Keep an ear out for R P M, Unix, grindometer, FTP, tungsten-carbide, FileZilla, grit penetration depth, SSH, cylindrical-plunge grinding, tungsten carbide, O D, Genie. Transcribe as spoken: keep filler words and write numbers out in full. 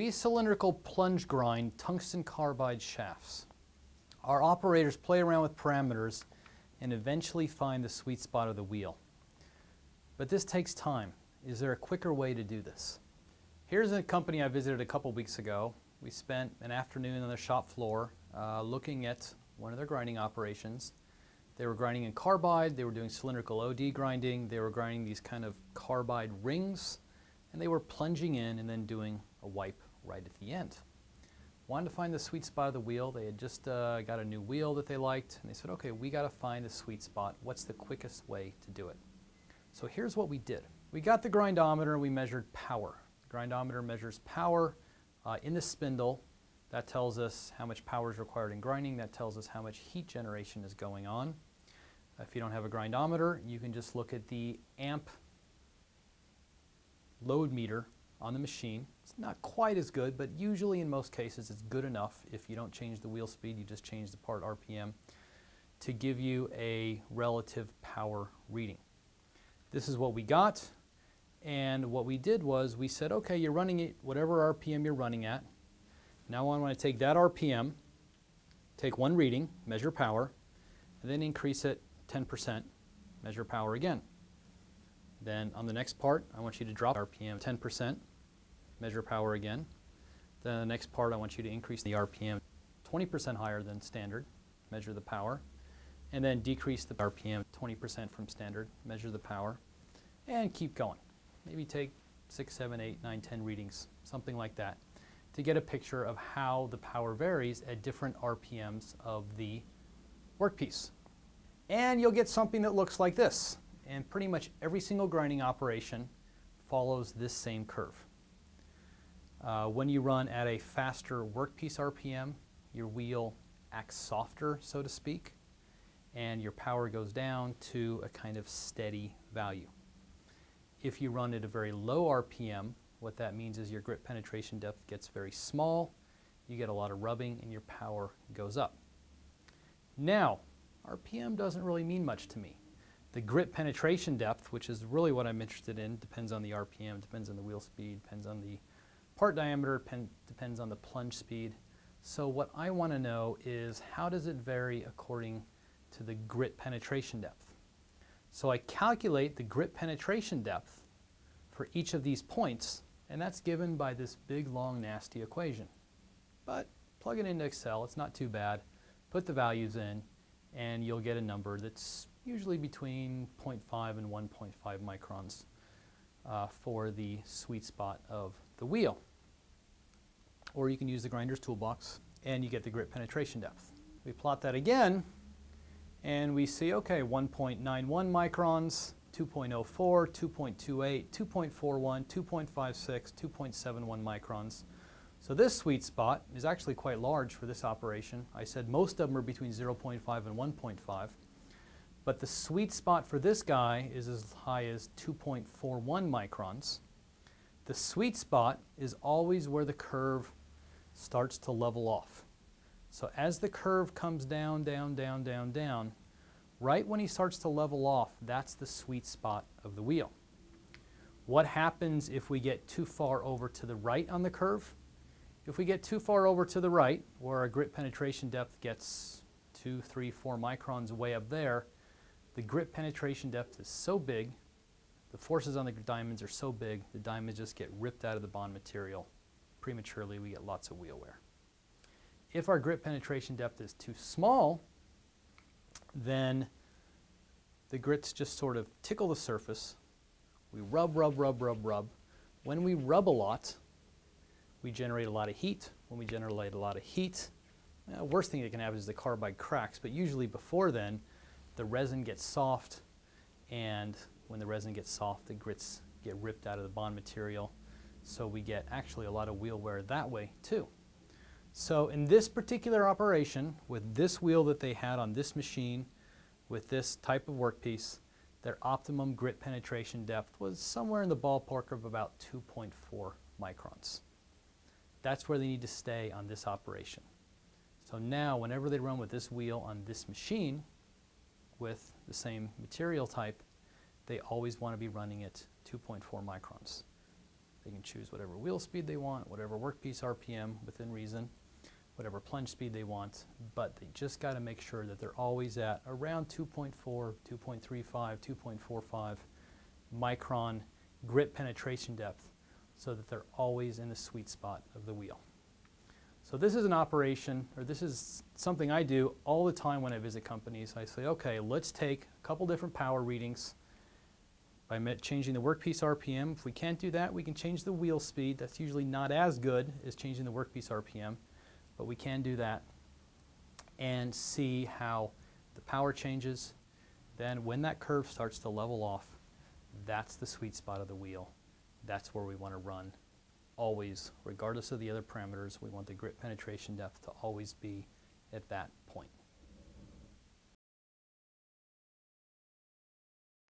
We cylindrical plunge grind tungsten carbide shafts. Our operators play around with parameters and eventually find the sweet spot of the wheel. But this takes time. Is there a quicker way to do this? Here's a company I visited a couple weeks ago. We spent an afternoon on their shop floor uh, looking at one of their grinding operations. They were grinding in carbide, they were doing cylindrical O D grinding, they were grinding these kind of carbide rings, and they were plunging in and then doing a wipe right at the end. Wanted to find the sweet spot of the wheel. They had just uh, got a new wheel that they liked, and they said, okay, we got to find the sweet spot. What's the quickest way to do it? So here's what we did. We got the grindometer and we measured power. The grindometer measures power uh, in the spindle. That tells us how much power is required in grinding. That tells us how much heat generation is going on. If you don't have a grindometer, you can just look at the amp load meter on the machine. It's not quite as good, but usually in most cases it's good enough. If you don't change the wheel speed, you just change the part R P M to give you a relative power reading. This is what we got, and what we did was we said, okay, you're running it whatever R P M you're running at. Now I want to take that R P M, take one reading, measure power, and then increase it ten percent, measure power again. Then on the next part, I want you to drop R P M ten percent, measure power again. Then the next part, I want you to increase the R P M twenty percent higher than standard, measure the power. And then decrease the R P M twenty percent from standard, measure the power, and keep going. Maybe take six, seven, eight, nine, ten readings, something like that, to get a picture of how the power varies at different R P Ms of the workpiece. And you'll get something that looks like this. And pretty much every single grinding operation follows this same curve. Uh, when you run at a faster workpiece R P M, your wheel acts softer, so to speak, and your power goes down to a kind of steady value. If you run at a very low R P M, what that means is your grit penetration depth gets very small, you get a lot of rubbing, and your power goes up. Now, R P M doesn't really mean much to me. The grit penetration depth, which is really what I'm interested in, depends on the R P M, depends on the wheel speed, depends on the part diameter, depends on the plunge speed. So what I want to know is how does it vary according to the grit penetration depth. So I calculate the grit penetration depth for each of these points, and that's given by this big, long, nasty equation. But plug it into Excel, it's not too bad. Put the values in, and you'll get a number that's usually between zero point five and one point five microns uh, for the sweet spot of the wheel. Or you can use the grinder's toolbox, and you get the grit penetration depth. We plot that again, and we see, okay, one point nine one microns, two point oh four, two point two eight, two point four one, two point five six, two point seven one microns. So this sweet spot is actually quite large for this operation. I said most of them are between zero point five and one point five. But the sweet spot for this guy is as high as two point four one microns. The sweet spot is always where the curve starts to level off. So as the curve comes down, down, down, down, down, right when he starts to level off, that's the sweet spot of the wheel. What happens if we get too far over to the right on the curve? If we get too far over to the right, where our grit penetration depth gets two, three, four microns way up there, the grit penetration depth is so big, the forces on the diamonds are so big, the diamonds just get ripped out of the bond material prematurely. We get lots of wheel wear. If our grit penetration depth is too small, then the grits just sort of tickle the surface. We rub, rub, rub, rub, rub. When we rub a lot, we generate a lot of heat. When we generate a lot of heat, the worst thing that can happen is the carbide cracks, but usually before then, the resin gets soft, and when the resin gets soft, the grits get ripped out of the bond material, so we get actually a lot of wheel wear that way too. So in this particular operation, with this wheel that they had on this machine, with this type of workpiece, their optimum grit penetration depth was somewhere in the ballpark of about two point four microns. That's where they need to stay on this operation. So now, whenever they run with this wheel on this machine, with the same material type, they always want to be running at two point four microns. They can choose whatever wheel speed they want, whatever workpiece R P M within reason, whatever plunge speed they want, but they just got to make sure that they're always at around two point four, two point three five, two point four five micron grit penetration depth so that they're always in the sweet spot of the wheel. So this is an operation, or this is something I do all the time when I visit companies. I say, okay, let's take a couple different power readings by changing the workpiece R P M. If we can't do that, we can change the wheel speed. That's usually not as good as changing the workpiece R P M, but we can do that and see how the power changes. Then when that curve starts to level off, that's the sweet spot of the wheel. That's where we want to run always, regardless of the other parameters. We want the grit penetration depth to always be at that point.